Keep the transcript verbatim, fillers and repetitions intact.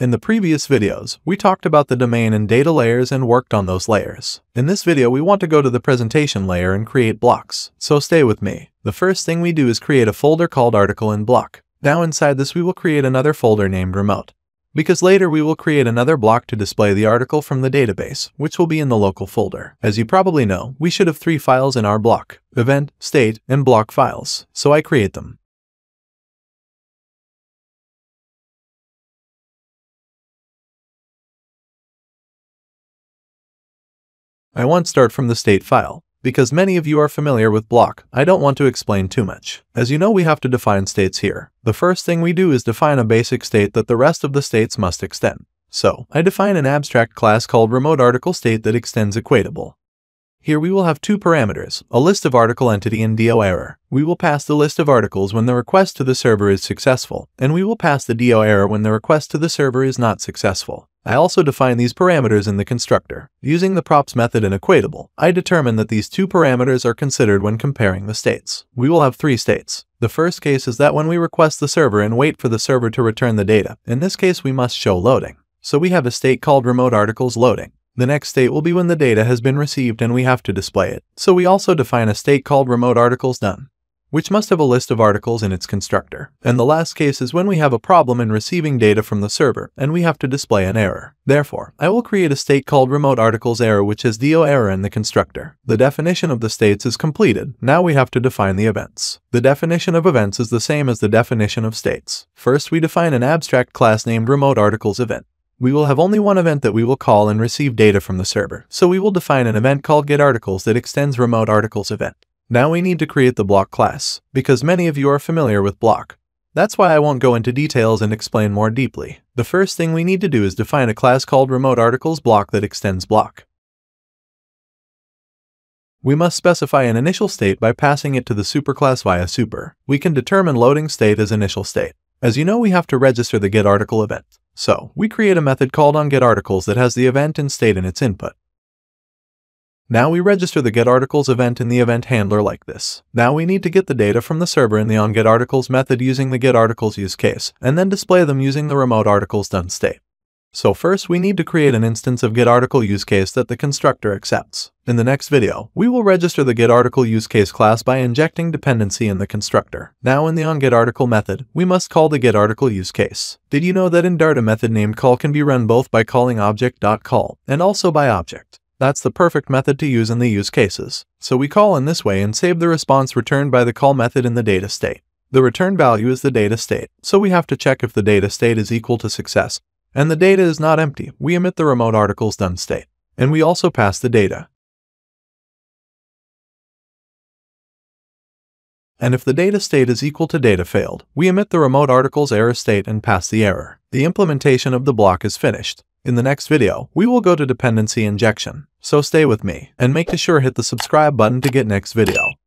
In the previous videos, we talked about the domain and data layers and worked on those layers. In this video, we want to go to the presentation layer and create blocks, so stay with me. The first thing we do is create a folder called Article and Block. Now inside this we will create another folder named Remote, because later we will create another block to display the article from the database, which will be in the local folder. As you probably know, we should have three files in our block: event, state, and block files, so I create them. I want to start from the state file. Because many of you are familiar with block, I don't want to explain too much. As you know, we have to define states here. The first thing we do is define a basic state that the rest of the states must extend. So, I define an abstract class called RemoteArticleState that extends Equatable. Here we will have two parameters, a list of article entity and DioError. We will pass the list of articles when the request to the server is successful, and we will pass the DioError when the request to the server is not successful. I also define these parameters in the constructor. Using the props method in Equatable, I determine that these two parameters are considered when comparing the states. We will have three states. The first case is that when we request the server and wait for the server to return the data. In this case, we must show loading. So we have a state called RemoteArticlesLoading. The next state will be when the data has been received and we have to display it. So we also define a state called RemoteArticlesDone, which must have a list of articles in its constructor. And the last case is when we have a problem in receiving data from the server and we have to display an error. Therefore, I will create a state called RemoteArticlesError which has DioError in the constructor. The definition of the states is completed. Now we have to define the events. The definition of events is the same as the definition of states. First, we define an abstract class named RemoteArticlesEvent. We will have only one event that we will call and receive data from the server. So we will define an event called getArticles that extends RemoteArticlesEvent. Now we need to create the block class, because many of you are familiar with block. That's why I won't go into details and explain more deeply. The first thing we need to do is define a class called RemoteArticlesBlock that extends block. We must specify an initial state by passing it to the superclass via super. We can determine loading state as initial state. As you know, we have to register the getArticle event. So, we create a method called onGetArticles that has the event and state in its input. Now we register the getArticles event in the event handler like this. Now we need to get the data from the server in the onGetArticles method using the getArticles use case, and then display them using the RemoteArticlesDone state. So first we need to create an instance of getArticle use case that the constructor accepts. In the next video, we will register the getArticle use case class by injecting dependency in the constructor. Now in the onGetArticle method, we must call the getArticle use case. Did you know that in Dart a method named call can be run both by calling object.call and also by object? That's the perfect method to use in the use cases. So we call in this way and save the response returned by the call method in the data state. The return value is the data state, so we have to check if the data state is equal to success. And the data is not empty, we emit the RemoteArticlesDone state. And we also pass the data. And if the data state is equal to data failed, we emit the RemoteArticlesError state and pass the error. The implementation of the block is finished. In the next video, we will go to dependency injection, so stay with me, and make sure to hit the subscribe button to get next video.